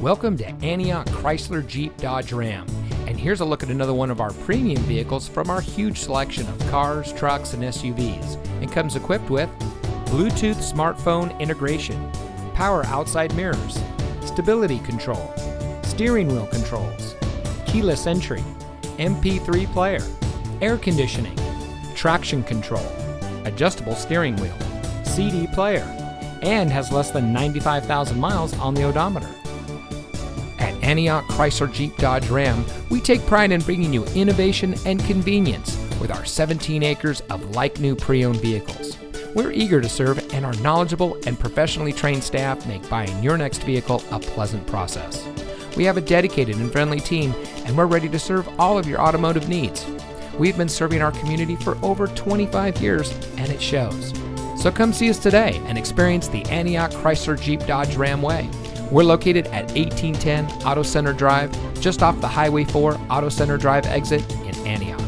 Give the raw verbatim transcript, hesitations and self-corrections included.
Welcome to Antioch Chrysler Jeep Dodge Ram, and here's a look at another one of our premium vehicles from our huge selection of cars, trucks, and S U Vs. It comes equipped with Bluetooth smartphone integration, power outside mirrors, stability control, steering wheel controls, keyless entry, M P three player, air conditioning, traction control, adjustable steering wheel, C D player, and has less than ninety-five thousand miles on the odometer. At Antioch Chrysler Jeep Dodge Ram, we take pride in bringing you innovation and convenience with our seventeen acres of like-new pre-owned vehicles. We're eager to serve, and our knowledgeable and professionally trained staff make buying your next vehicle a pleasant process. We have a dedicated and friendly team, and we're ready to serve all of your automotive needs. We've been serving our community for over twenty-five years, and it shows. So come see us today and experience the Antioch Chrysler Jeep Dodge Ram way. We're located at eighteen ten Auto Center Drive, just off the Highway four Auto Center Drive exit in Antioch.